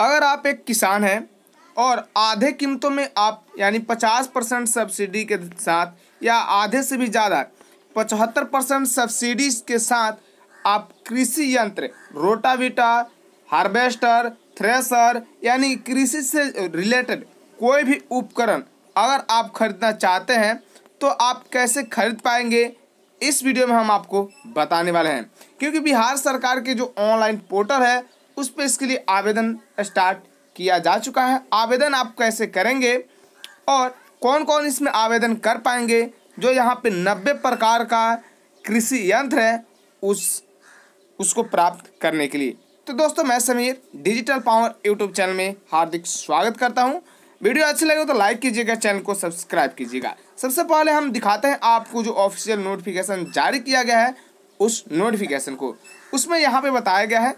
अगर आप एक किसान हैं और आधे कीमतों में आप यानी 50% सब्सिडी के साथ या आधे से भी ज़्यादा 75% सब्सिडी के साथ आप कृषि यंत्र रोटावेटर, हार्वेस्टर, थ्रेशर यानी कृषि से रिलेटेड कोई भी उपकरण अगर आप खरीदना चाहते हैं तो आप कैसे खरीद पाएंगे, इस वीडियो में हम आपको बताने वाले हैं। क्योंकि बिहार सरकार के जो ऑनलाइन पोर्टल है उस पर इसके लिए आवेदन स्टार्ट किया जा चुका है। आवेदन आप कैसे करेंगे और कौन कौन इसमें आवेदन कर पाएंगे, जो यहाँ पे 90 प्रकार का कृषि यंत्र है उसको प्राप्त करने के लिए। तो दोस्तों, मैं Sameer digital power YouTube channel में हार्दिक स्वागत करता हूँ। वीडियो अच्छी लगे तो लाइक कीजिएगा, चैनल को सब्सक्राइब कीजिएगा। सबसे पहले हम दिखाते हैं आपको जो ऑफिशियल नोटिफिकेशन जारी किया गया है उस नोटिफिकेशन को। उसमें यहाँ पे बताया गया है,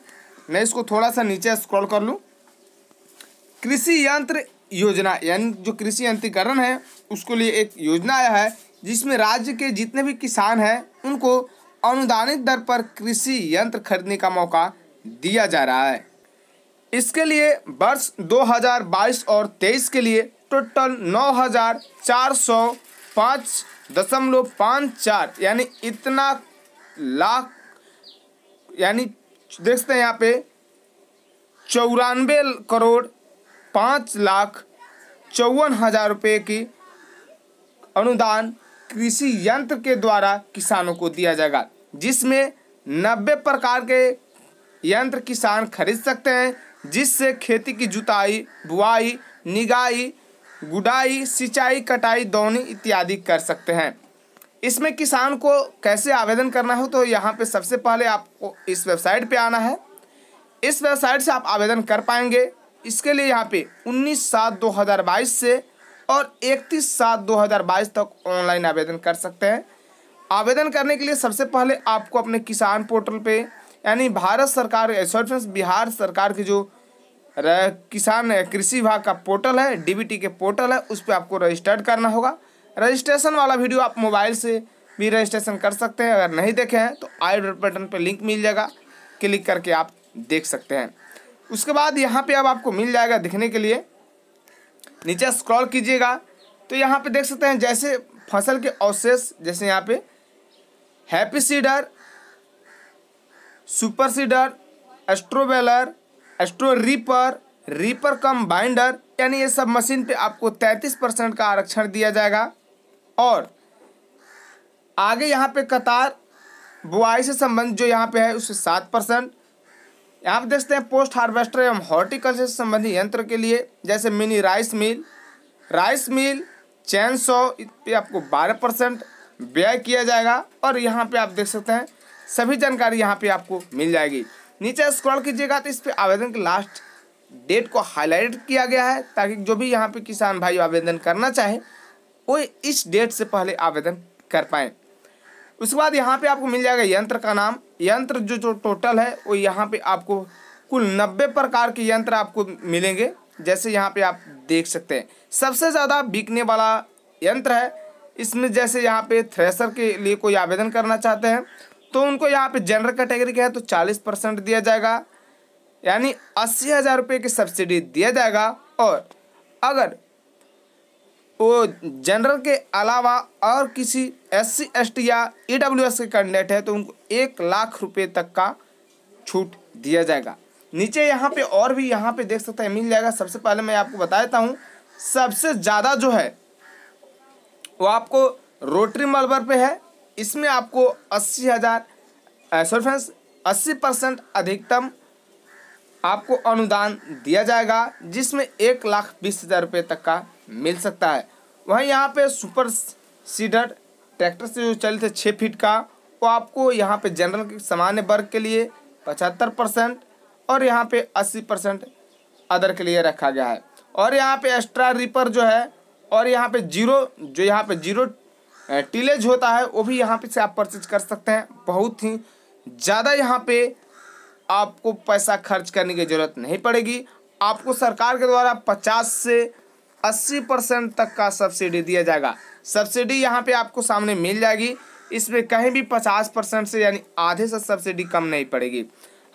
मैं इसको थोड़ा सा नीचे स्क्रॉल कर लूँ। कृषि यंत्र योजना यानी जो कृषि यंत्रीकरण है उसके लिए एक योजना आया है जिसमें राज्य के जितने भी किसान हैं उनको अनुदानित दर पर कृषि यंत्र खरीदने का मौका दिया जा रहा है। इसके लिए वर्ष 2022 और 23 के लिए टोटल 9,405.54 यानी इतना लाख यानी देखते हैं यहाँ पे 94,05,54,000 रुपये की अनुदान कृषि यंत्र के द्वारा किसानों को दिया जाएगा, जिसमें 90 प्रकार के यंत्र किसान खरीद सकते हैं, जिससे खेती की जुताई, बुआई, निगाई, गुड़ाई, सिंचाई, कटाई, दौनी इत्यादि कर सकते हैं। इसमें किसान को कैसे आवेदन करना हो तो यहाँ पे सबसे पहले आपको इस वेबसाइट पे आना है। इस वेबसाइट से आप आवेदन कर पाएंगे। इसके लिए यहाँ पे 19/7/2022 से और 31/7/2022 तक ऑनलाइन आवेदन कर सकते हैं। आवेदन करने के लिए सबसे पहले आपको अपने किसान पोर्टल पे यानी भारत सरकार बिहार सरकार की जो किसान कृषि विभाग का पोर्टल है, DBT के पोर्टल है, उस पर आपको रजिस्टर्ड करना होगा। रजिस्ट्रेशन वाला वीडियो आप मोबाइल से भी रजिस्ट्रेशन कर सकते हैं। अगर नहीं देखे हैं तो आई बटन पर लिंक मिल जाएगा, क्लिक करके आप देख सकते हैं। उसके बाद यहाँ पे अब आपको मिल जाएगा दिखने के लिए, नीचे स्क्रॉल कीजिएगा तो यहाँ पे देख सकते हैं जैसे फसल के अवशेष, जैसे यहाँ पे happy seeder, super seeder, straw baler, straw reaper, reaper cum binder यानी ये सब मशीन पे आपको 33% का आरक्षण दिया जाएगा। और आगे यहाँ पे कतार बुआई से संबंध जो यहाँ पे है उससे 7%। यहाँ पे देखते हैं पोस्ट हार्वेस्टर एवं हॉर्टिकल्चर से संबंधित यंत्र के लिए जैसे mini rice mill, chainsaw पे आपको 12% व्यय किया जाएगा। और यहाँ पे आप देख सकते हैं सभी जानकारी यहाँ पे आपको मिल जाएगी। नीचे स्क्रॉल कीजिएगा तो इस पे आवेदन के लास्ट डेट को हाईलाइट किया गया है, ताकि जो भी यहाँ पे किसान भाई आवेदन करना चाहे वो इस डेट से पहले आवेदन कर पाएँ। उसके बाद यहाँ पे आपको मिल जाएगा यंत्र का नाम। यंत्र जो टोटल है वो यहाँ पे आपको कुल 90 प्रकार के यंत्र आपको मिलेंगे, जैसे यहाँ पे आप देख सकते हैं। सबसे ज़्यादा बिकने वाला यंत्र है इसमें, जैसे यहाँ पे थ्रेशर के लिए कोई आवेदन करना चाहते हैं तो उनको यहाँ पे जनरल कैटेगरी का है तो 40% दिया जाएगा यानी 80,000 रुपये की सब्सिडी दिया जाएगा। और अगर वो जनरल के अलावा और किसी SC ST या EWS के कैंडिडेट है तो उनको 1 लाख रुपए तक का छूट दिया जाएगा। नीचे यहाँ पे और भी यहाँ पे देख सकते हैं मिल जाएगा। सबसे पहले मैं आपको बता देता हूँ, सबसे ज़्यादा जो है वो आपको रोटरी मलबर पे है। इसमें आपको 80% अधिकतम आपको अनुदान दिया जाएगा, जिसमें 1,20,000 रुपये तक का मिल सकता है। वहीं यहाँ पे सुपर सीडर ट्रैक्टर से जो चलित है 6 फीट का, वो आपको यहाँ पे जनरल के सामान्य वर्ग के लिए 75% और यहाँ पे 80% अदर के लिए रखा गया है। और यहाँ पे एक्स्ट्रा रीपर जो है और यहाँ पे जीरो टीलेज होता है वो भी यहाँ पे से आप परचेज कर सकते हैं। बहुत ही ज़्यादा यहाँ पे आपको पैसा खर्च करने की ज़रूरत नहीं पड़ेगी। आपको सरकार के द्वारा 50 से 80% तक का सब्सिडी दिया जाएगा। सब्सिडी यहाँ पे आपको सामने मिल जाएगी, इसमें कहीं भी 50% से यानी आधे से सब्सिडी कम नहीं पड़ेगी।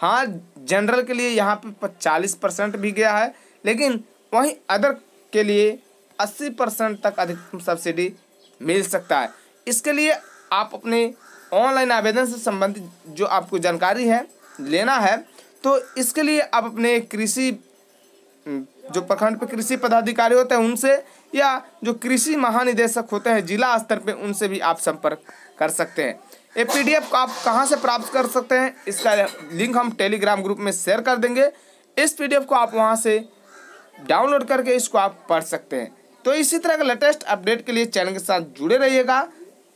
हाँ जनरल के लिए यहाँ पे 40% भी गया है, लेकिन वहीं अदर के लिए 80% तक अधिकतम सब्सिडी मिल सकता है। इसके लिए आप अपने ऑनलाइन आवेदन से संबंधित जो आपको जानकारी है लेना है, तो इसके लिए आप अपने कृषि जो प्रखंड पे कृषि पदाधिकारी होते हैं उनसे, या जो कृषि महानिदेशक होते हैं जिला स्तर पे उनसे भी आप संपर्क कर सकते हैं। ये PDF को आप कहाँ से प्राप्त कर सकते हैं, इसका लिंक हम टेलीग्राम ग्रुप में शेयर कर देंगे। इस PDF को आप वहाँ से डाउनलोड करके इसको आप पढ़ सकते हैं। तो इसी तरह के लेटेस्ट अपडेट के लिए चैनल के साथ जुड़े रहिएगा,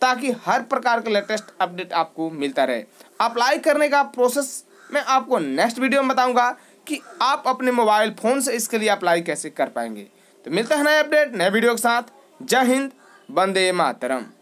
ताकि हर प्रकार के लेटेस्ट अपडेट आपको मिलता रहे। अप्लाई करने का प्रोसेस मैं आपको नेक्स्ट वीडियो में बताऊंगा कि आप अपने मोबाइल फ़ोन से इसके लिए अप्लाई कैसे कर पाएंगे। तो मिलता है नए अपडेट नए वीडियो के साथ। जय हिंद, वंदे मातरम।